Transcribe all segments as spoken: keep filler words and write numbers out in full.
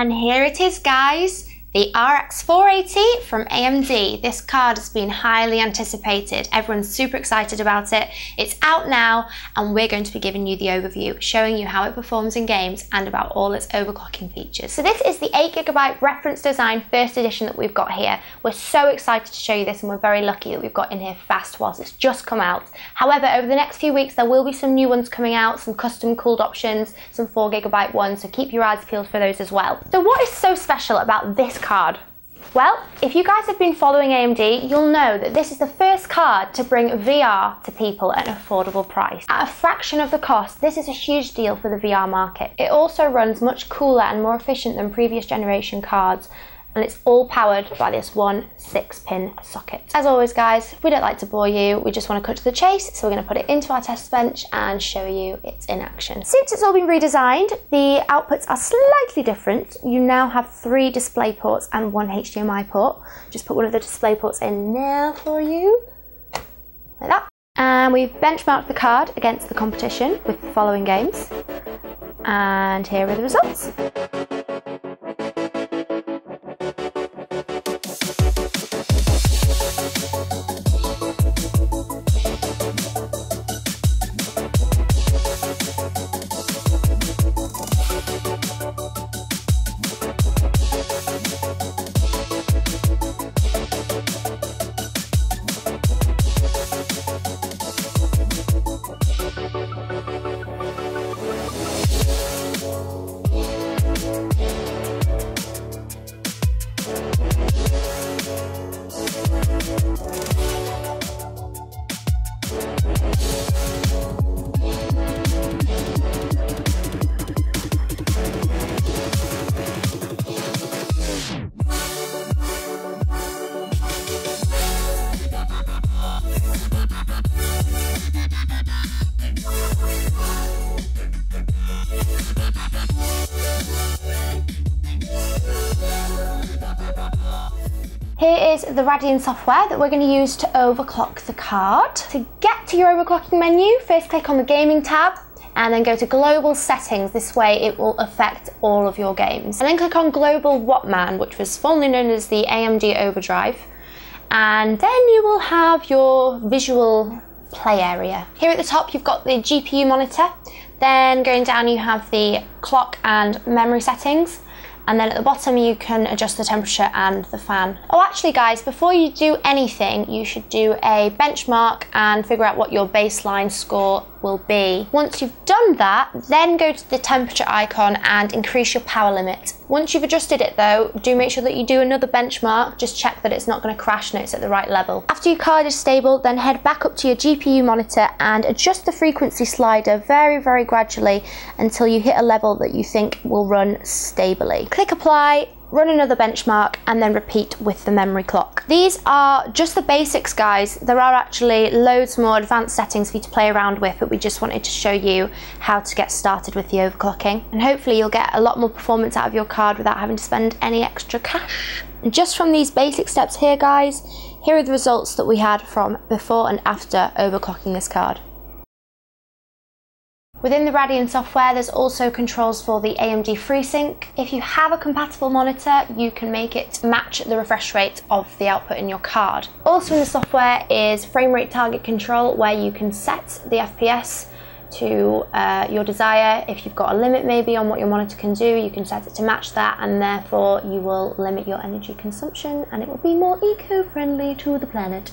And here it is, guys, the R X four eighty from A M D. This card has been highly anticipated. Everyone's super excited about it. It's out now, and we're going to be giving you the overview, showing you how it performs in games and about all its overclocking features. So this is the eight gigabyte reference design first edition that we've got here. We're so excited to show you this, and we're very lucky that we've got in here fast whilst it's just come out. However, over the next few weeks, there will be some new ones coming out, some custom cooled options, some four gigabyte ones, so keep your eyes peeled for those as well. So what is so special about this card? card. Well, if you guys have been following A M D, you'll know that this is the first card to bring V R to people at an affordable price. At a fraction of the cost, this is a huge deal for the V R market. It also runs much cooler and more efficient than previous generation cards, and it's all powered by this one six pin socket. As always, guys, we don't like to bore you, we just want to cut to the chase, so we're going to put it into our test bench and show you it's in action. Since it's all been redesigned, the outputs are slightly different. You now have three display ports and one H D M I port. Just put one of the display ports in now for you, like that. And we've benchmarked the card against the competition with the following games, and here are the results. Here is the Radeon software that we're going to use to overclock the card. To get to your overclocking menu, first click on the gaming tab and then go to global settings. This way it will affect all of your games. And then click on global Wattman, which was formerly known as the A M D overdrive. And then you will have your visual play area. Here at the top, you've got the G P U monitor. Then going down, you have the clock and memory settings. And then at the bottom, you can adjust the temperature and the fan. Oh, actually, guys, before you do anything, you should do a benchmark and figure out what your baseline score will be. Once you've done that, then go to the temperature icon and increase your power limit. Once you've adjusted it, though, do make sure that you do another benchmark. Just check that it's not going to crash and it's at the right level. After your card is stable, then head back up to your G P U monitor and adjust the frequency slider very, very gradually until you hit a level that you think will run stably. Click apply, run another benchmark, and then repeat with the memory clock. These are just the basics, guys. There are actually loads more advanced settings for you to play around with, but we just wanted to show you how to get started with the overclocking. And hopefully you'll get a lot more performance out of your card without having to spend any extra cash. And just from these basic steps here, guys, here are the results that we had from before and after overclocking this card. Within the Radeon software, there's also controls for the A M D FreeSync. If you have a compatible monitor, you can make it match the refresh rate of the output in your card. Also in the software is frame rate target control, where you can set the F P S to uh, your desire. If you've got a limit maybe on what your monitor can do, you can set it to match that, and therefore you will limit your energy consumption and it will be more eco-friendly to the planet.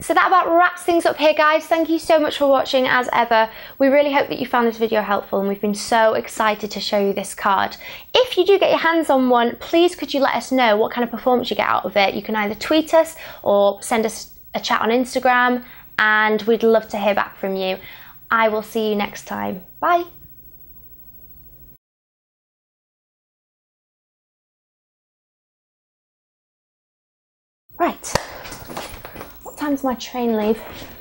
So that about wraps things up here, guys. Thank you so much for watching as ever. We really hope that you found this video helpful, and we've been so excited to show you this card. If you do get your hands on one, please could you let us know what kind of performance you get out of it. You can either tweet us or send us a chat on Instagram, and we'd love to hear back from you. I will see you next time. Bye. Right. What time's my train leave?